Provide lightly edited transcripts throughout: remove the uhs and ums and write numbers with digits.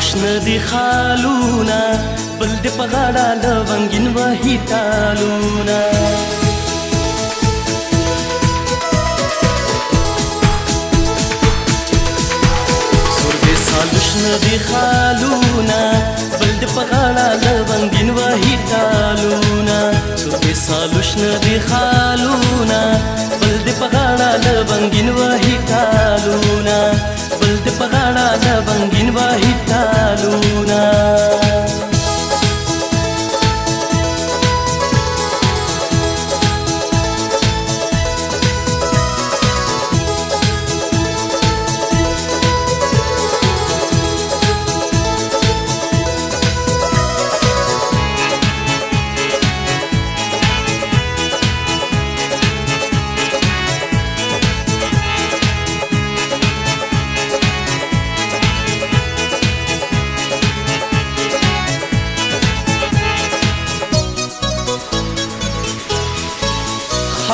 سر دي خالونا بلد بغادا لونجين وحيتالونا سر دي سالوشنا دي خالونا بلد بغادا لونجين وحيتالونا سر دي سالوشنا دي خالونا بلد بغادا لونجين وحيتالونا بلد بغادا لونجين وحيتالونا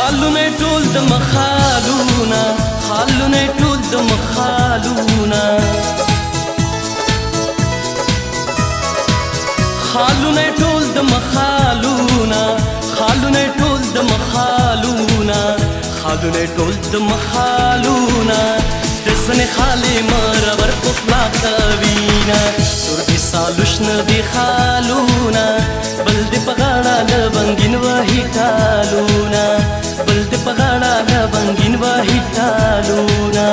خالونه ټول د مخالونه خالونه ټول د مخالونه خالونه ټول د مخالونه خالونه ټول د مخالونه خالونه ټول د مخالونه د سن خاله مرور خپل کوینا سر دې سالوشنه دې خالونه بل دې پغاړه لونګین وهی تالونه بلد پغاڑا لبنگین واحی تالونا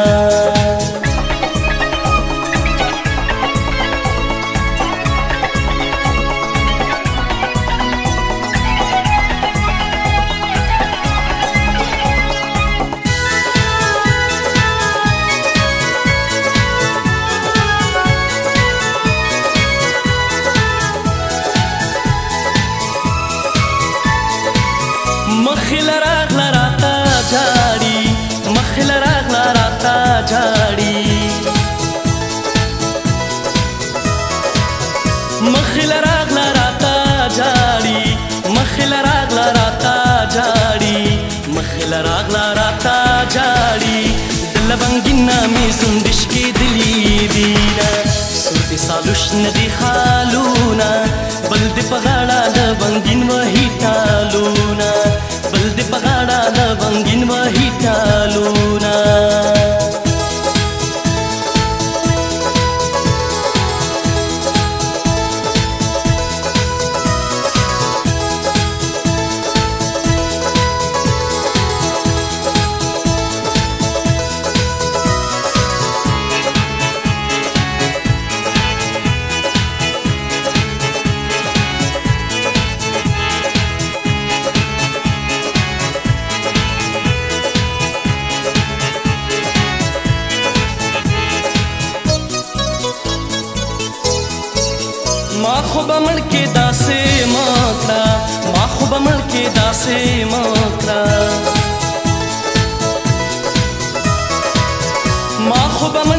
سالوشن دي خالونا بلد بغاڑا لونگین وحی تالونا بلد بغاڑا لونگین وحی تالونا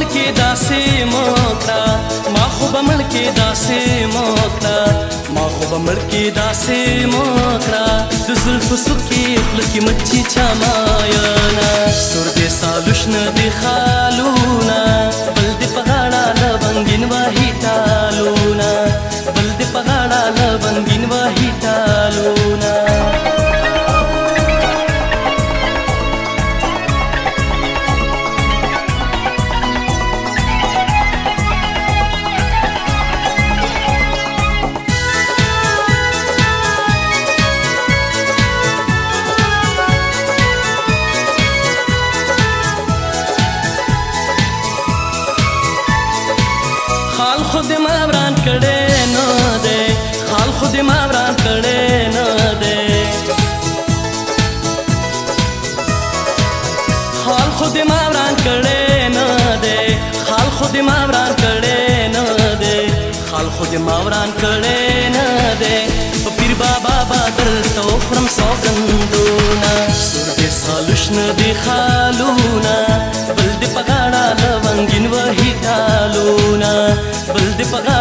سر دې سالوشنه دې خالونا بلد پغاړه لونګین وهی تالونا بلد پغاړه لونګین وهی تالونا خود ماوران کړي نه ده پیر بابا بدل تو خرم سوګندونه سر دې سالوشنه دې خالونه بلد پغاړه لونګین وهی تالونه بلد پغاړه